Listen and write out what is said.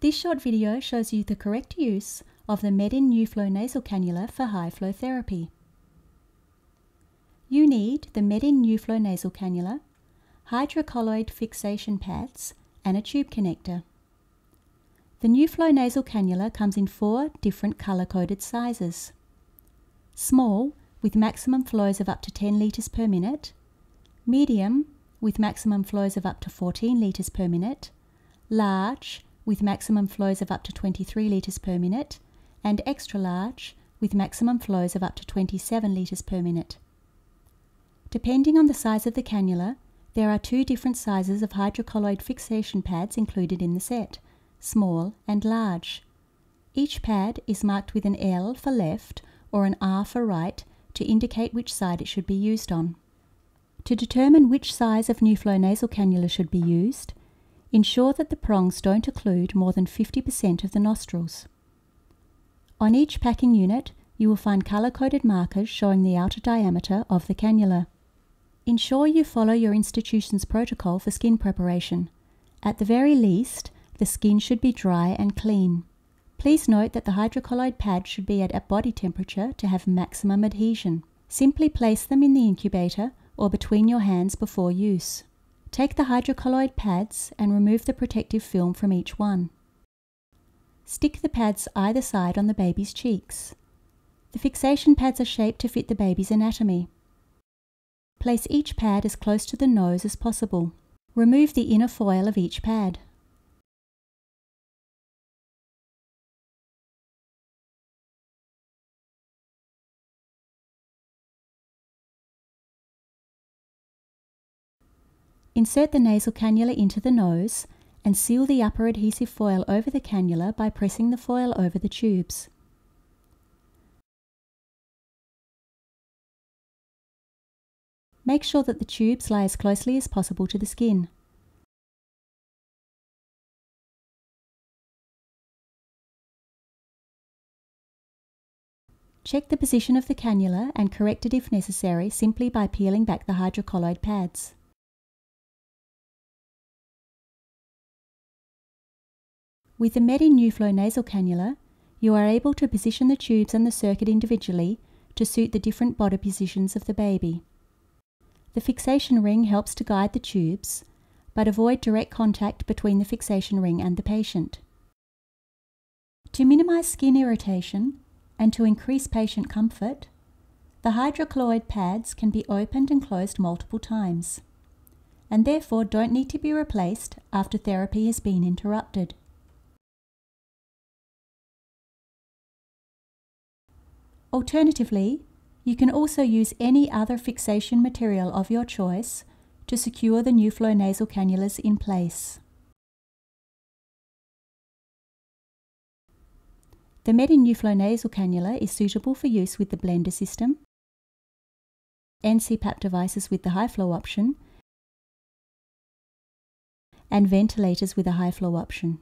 This short video shows you the correct use of the Medin Nuflow nasal cannula for high flow therapy. You need the Medin Nuflow nasal cannula, hydrocolloid fixation pads and a tube connector. The Nuflow nasal cannula comes in 4 different colour-coded sizes. Small, with maximum flows of up to 10 litres per minute. Medium, with maximum flows of up to 14 litres per minute. Large, with maximum flows of up to 23 litres per minute. And extra large, with maximum flows of up to 27 litres per minute. Depending on the size of the cannula, there are 2 different sizes of hydrocolloid fixation pads included in the set: small and large. Each pad is marked with an L for left or an R for right to indicate which side it should be used on. To determine which size of Nuflow nasal cannula should be used, ensure that the prongs don't occlude more than 50% of the nostrils. On each packing unit, you will find colour-coded markers showing the outer diameter of the cannula. Ensure you follow your institution's protocol for skin preparation. At the very least, the skin should be dry and clean. Please note that the hydrocolloid pad should be at body temperature to have maximum adhesion. Simply place them in the incubator or between your hands before use. Take the hydrocolloid pads and remove the protective film from each one. Stick the pads either side on the baby's cheeks. The fixation pads are shaped to fit the baby's anatomy. Place each pad as close to the nose as possible. Remove the inner foil of each pad. Insert the nasal cannula into the nose and seal the upper adhesive foil over the cannula by pressing the foil over the tubes. Make sure that the tubes lie as closely as possible to the skin. Check the position of the cannula and correct it if necessary simply by peeling back the hydrocolloid pads. With the Medin Nuflow nasal cannula, you are able to position the tubes and the circuit individually to suit the different body positions of the baby. The fixation ring helps to guide the tubes, but avoid direct contact between the fixation ring and the patient. To minimize skin irritation and to increase patient comfort, the hydrocolloid pads can be opened and closed multiple times, and therefore don't need to be replaced after therapy has been interrupted. Alternatively, you can also use any other fixation material of your choice to secure the Nuflow nasal cannulas in place. The Medin Nuflow nasal cannula is suitable for use with the blender system, NCPAP devices with the high flow option, and ventilators with a high flow option.